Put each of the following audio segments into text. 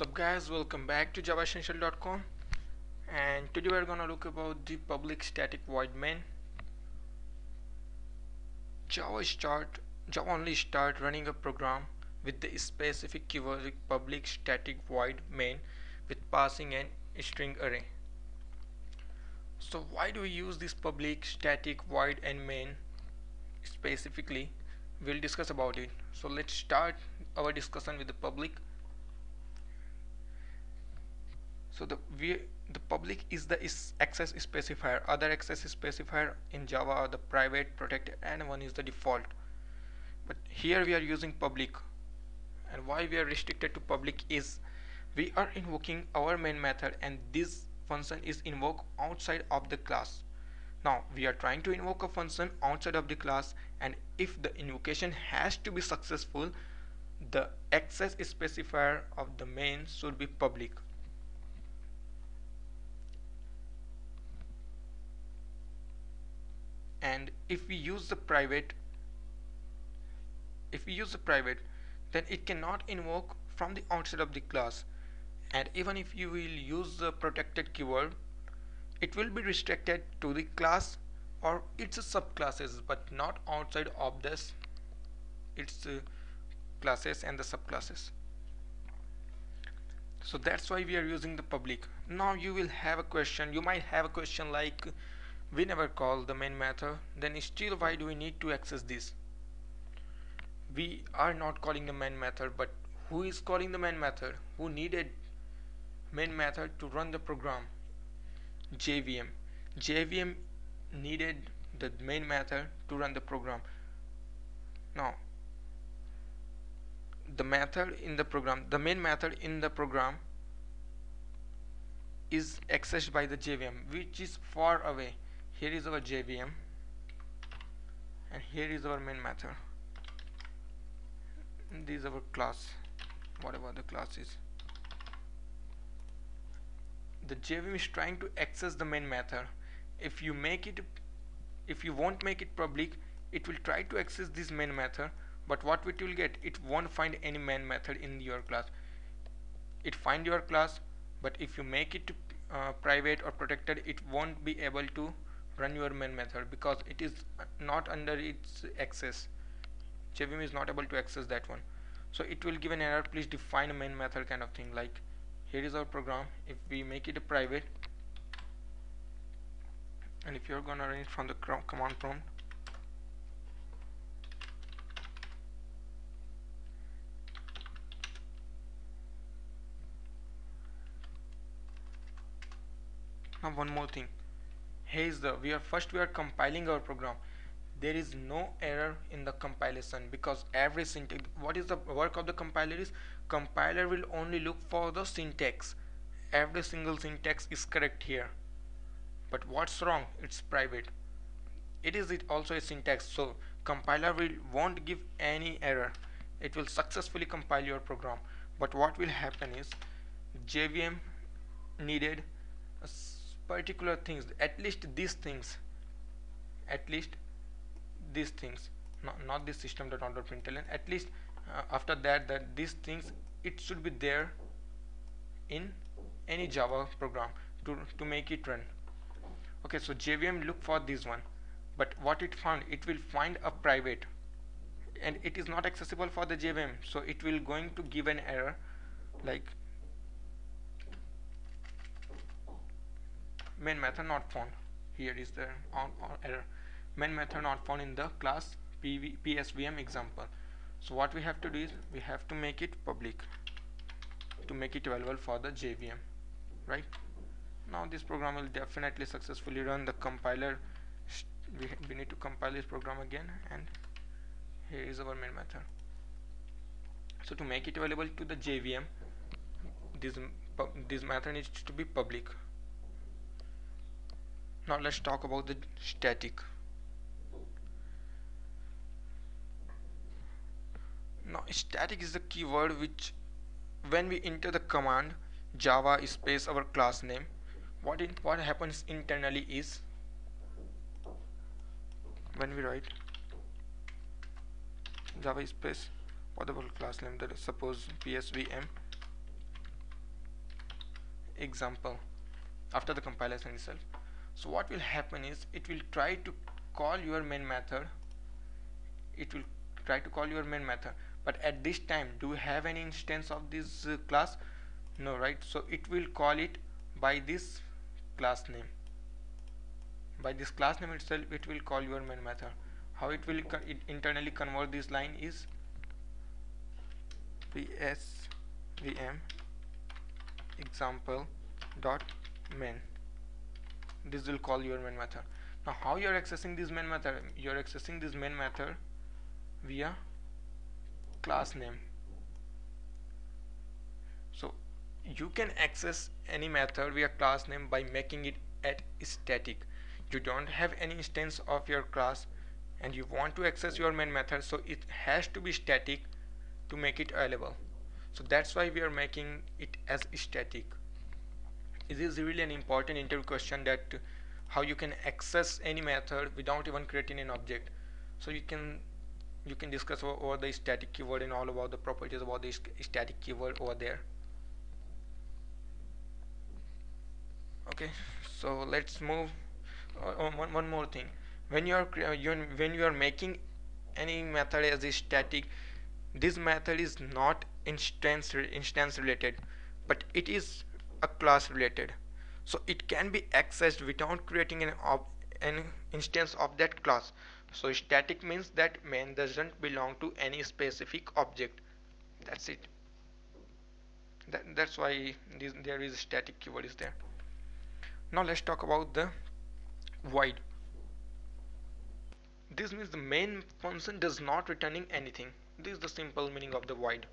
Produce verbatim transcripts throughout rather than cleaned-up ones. What's up guys, welcome back to java essential dot com, and today we're gonna look about the public static void main. Java start Java only start running a program with the specific keyword public static void main with passing an string array. So why do we use this public static void and main specifically? We'll discuss about it. So let's start our discussion with the public. So the we, the public is the is access specifier. Other access specifier in Java are the private, protected, and one is the default. But here we are using public, and why we are restricted to public is we are invoking our main method, and this function is invoked outside of the class. Now we are trying to invoke a function outside of the class, and if the invocation has to be successful, the access specifier of the main should be public. And if we use the private if we use the private then it cannot invoke from the outside of the class, and even if you will use the protected keyword, it will be restricted to the class or its subclasses, but not outside of this its uh, classes and the subclasses. So that's why we are using the public. Now you will have a question you might have a question like, we never call the main method, then still why do we need to access this? We are not calling the main method, but who is calling the main method? Who needed main method to run the program? J V M. J V M needed the main method to run the program. Now the method in the program the main method in the program is accessed by the J V M, which is far away. Here is our J V M and here is our main method, and this is our class, whatever the class is. The J V M is trying to access the main method. If you make it if you won't make it public, it will try to access this main method, but what it will get, it won't find any main method in your class. It find your class, but if you make it uh, private or protected, it won't be able to run your main method because it is not under its access. J V M is not able to access that one, so it will give an error, please define a main method kind of thing. Like here is our program. If we make it a private, and if you're gonna run it from the command prompt, now one more thing, here is the we are first we are compiling our program. There is no error in the compilation because every syntax, what is the work of the compiler is, compiler will only look for the syntax. Every single syntax is correct here, but what's wrong, it's private. It is it also a syntax, so compiler will won't give any error. It will successfully compile your program. But what will happen is J V M needed a particular things, at least these things at least these things no, not this system dot out dot println, at least uh, after that that these things, it should be there in any Java program to, to make it run. Okay, so J V M look for this one, but what it found, it will find a private and it is not accessible for the J V M, so it will going to give an error like main method not found. Here is the on, on error, main method not found in the class P V, P S V M example. So what we have to do is we have to make it public to make it available for the J V M, right? Now this program will definitely successfully run. The compiler, we, we need to compile this program again, and here is our main method. So to make it available to the J V M, this, this method needs to be public. Now let's talk about the static. Now static is the keyword which, when we enter the command Java space our class name, what in what happens internally is, when we write Java space whatever class name, that is suppose P S V M example after the compilation itself. So what will happen is it will try to call your main method. It will try to call your main method. But at this time, do you have any instance of this uh, class? No, right? So it will call it by this class name. By this class name itself, it will call your main method. How it will it internally convert this line is P S V M example dot main. This will call your main method. Now, how you are accessing this main method? You are accessing this main method via class name. So you can access any method via class name by making it at static. You don't have any instance of your class and you want to access your main method, so it has to be static to make it available. So that's why we are making it as static. It is really an important interview question, that how you can access any method without even creating an object. So you can you can discuss over, over the static keyword and all about the properties about the static keyword over there. Okay, so let's move uh, on one, one more thing. When you are you, when you are making any method as a static, this method is not instance instance related, but it is a class related, so it can be accessed without creating an ob an instance of that class. So static means that main doesn't belong to any specific object. That's it. That, that's why this, there is a static keyword is there. Now let's talk about the void. This means the main function does not returning anything. This is the simple meaning of the void.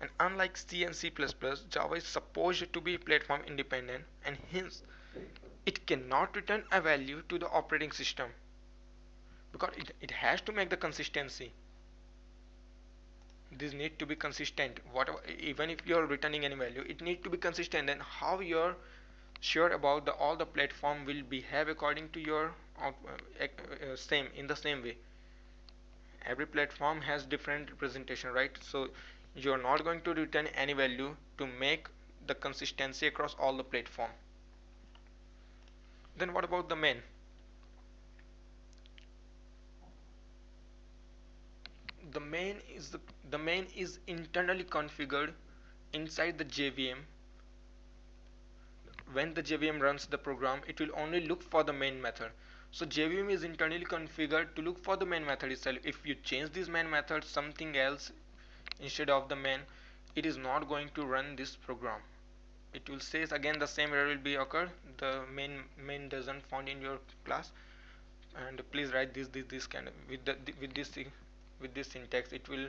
And unlike C and C plus plus, Java is supposed to be platform independent, and hence it cannot return a value to the operating system, because it, it has to make the consistency. This need to be consistent. Whatever, even if you are returning any value, it need to be consistent. Then how you are sure about the all the platform will behave according to your out, uh, uh, same in the same way. Every platform has different representation, right? So you are not going to return any value to make the consistency across all the platform. Then what about the main? The main is the, the main is internally configured inside the J V M. When the J V M runs the program, it will only look for the main method. So J V M is internally configured to look for the main method itself. If you change this main method something else instead of the main, it is not going to run this program. It will say again the same error will be occur. The main main doesn't found in your class, and please write this this this kind of with the with this with this syntax. It will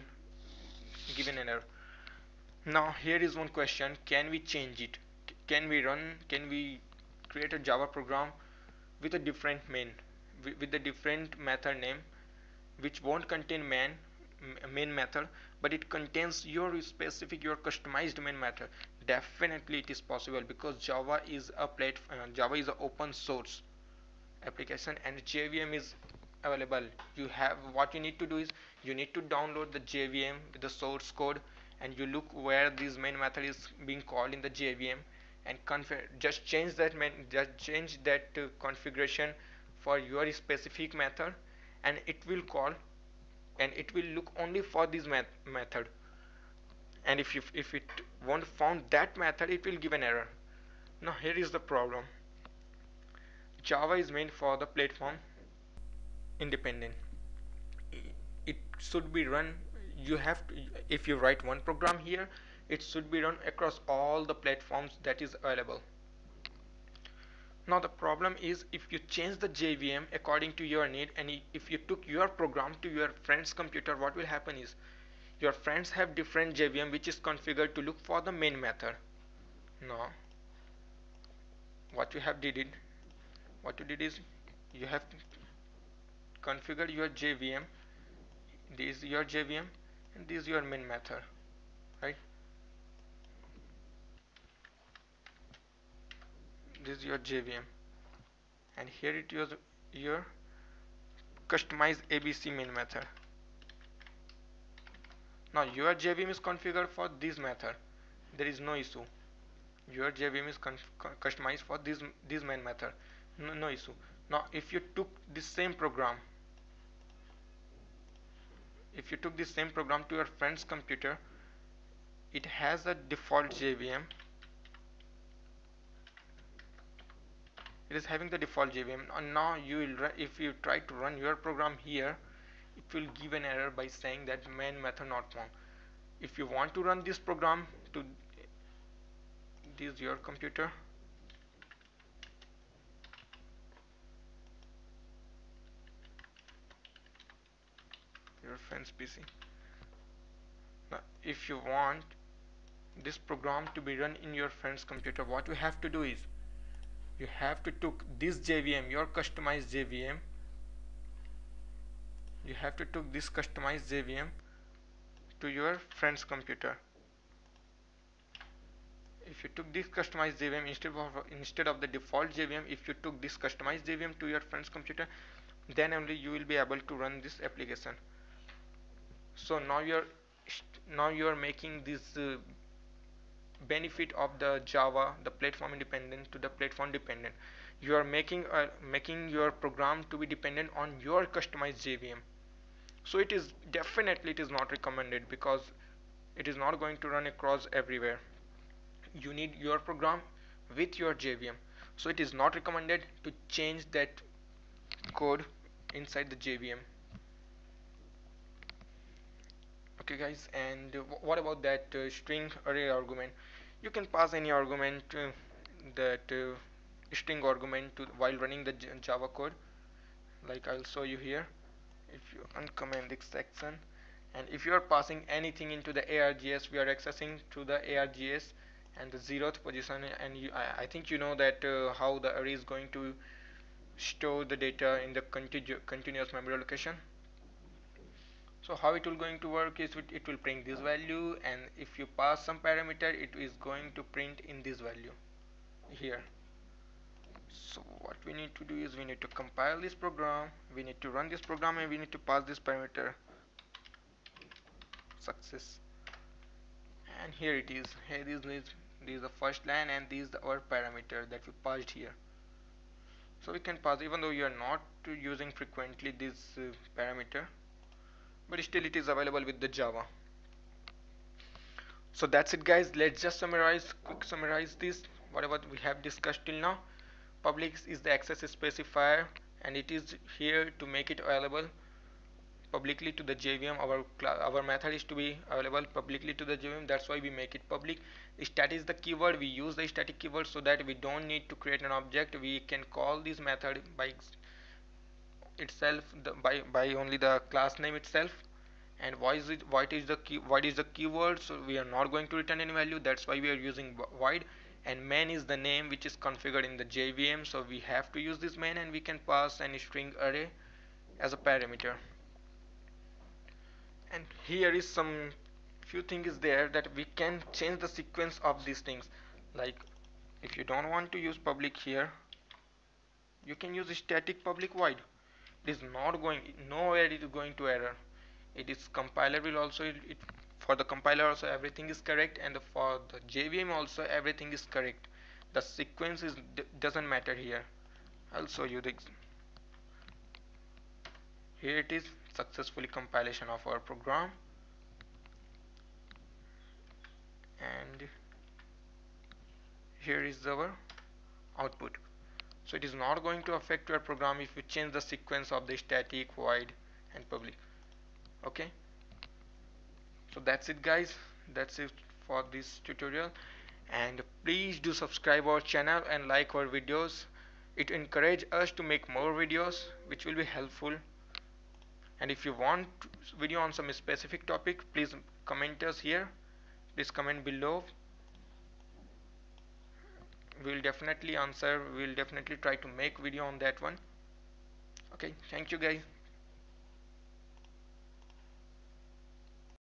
give an error. Now here is one question: can we change it? Can we run? Can we create a Java program with a different main, with a different method name, which won't contain main main method, but it contains your specific, your customized main method? Definitely it is possible, because Java is a platform, uh, Java is an open source application, and J V M is available. You have, what you need to do is you need to download the J V M, the source code, and you look where this main method is being called in the J V M, and config just change that main, just change that uh, configuration for your specific method, and it will call. And it will look only for this method, and if, if if it won't found that method, it will give an error. Now here is the problem. Java is meant for the platform independent. It should be run. You have to, if you write one program here, it should be run across all the platforms that is available. Now the problem is, if you change the J V M according to your need, and if you took your program to your friend's computer, what will happen is your friends have different J V M which is configured to look for the main method. Now what you have did it what you did is you have configured your J V M. This is your J V M and this is your main method, right? This is your J V M, and here it is your customized A B C main method. Now your J V M is configured for this method. There is no issue. your J V M is customized for this this main method. No, no issue. Now if you took this same program if you took this same program to your friend's computer, it has a default J V M. It is having the default J V M, and now you will, if you try to run your program here, it will give an error by saying that main method not found. If you want to run this program to this is your computer, your friend's P C. Now if you want this program to be run in your friend's computer, what you have to do is you have to take this J V M, your customized J V M, you have to take this customized J V M to your friend's computer. If you took this customized J V M instead of instead of the default J V M, if you took this customized J V M to your friend's computer, then only you will be able to run this application. So now you're now you're making this uh, benefit of the Java, the platform independent, to the platform dependent. You are making uh, making your program to be dependent on your customized J V M. So it is definitely it is not recommended, because it is not going to run across everywhere. You need your program with your J V M, so it is not recommended to change that code inside the J V M. Okay guys, and uh, what about that uh, string array argument? You can pass any argument, uh, that uh, string argument, to while running the J Java code, like I'll show you here. If you uncomment this section, and if you are passing anything into the args, we are accessing to the args and the zeroth position, and you, I, I think you know that uh, how the array is going to store the data in the continu continuous memory location. So how it will going to work is, it, it will print this value, and if you pass some parameter, it is going to print in this value here. So what we need to do is, we need to compile this program, we need to run this program, and we need to pass this parameter success. And here it is. Here is this this is the first line, and this is the our parameter that we passed here. So we can pass, even though you are not using frequently this uh, parameter, but still it is available with the Java. So that's it guys. Let's just summarize quick summarize this whatever we have discussed till now. Public is the access specifier, and it is here to make it available publicly to the J V M. Our our method is to be available publicly to the J V M. That's why we make it public. Stat is the keyword. We use the static keyword so that we don't need to create an object. We can call this method by itself, the, by by only the class name itself. And void is void is the key void is the keyword. So we are not going to return any value. That's why we are using void. And main is the name which is configured in the J V M. So we have to use this main, and we can pass any string array as a parameter. And here is some few things there that we can change the sequence of these things. Like if you don't want to use public here, you can use static public void. It is not going nowhere. It is going to error. It is compiler will also it, it for the compiler also everything is correct, and for the J V M also everything is correct. The sequence is doesn't matter here. I'll show you the. Here it is, successfully compilation of our program, and here is our output. So it is not going to affect your program if you change the sequence of the static, void, and public. Okay, so that's it guys, that's it for this tutorial, and please do subscribe our channel and like our videos. It encourages us to make more videos which will be helpful. And if you want video on some specific topic, please comment us here. Please comment below. We'll definitely answer. We'll definitely try to make video on that one. Okay, thank you guys.